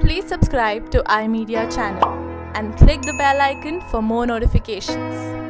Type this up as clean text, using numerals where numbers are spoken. Please subscribe to iMedia channel and click the bell icon for more notifications.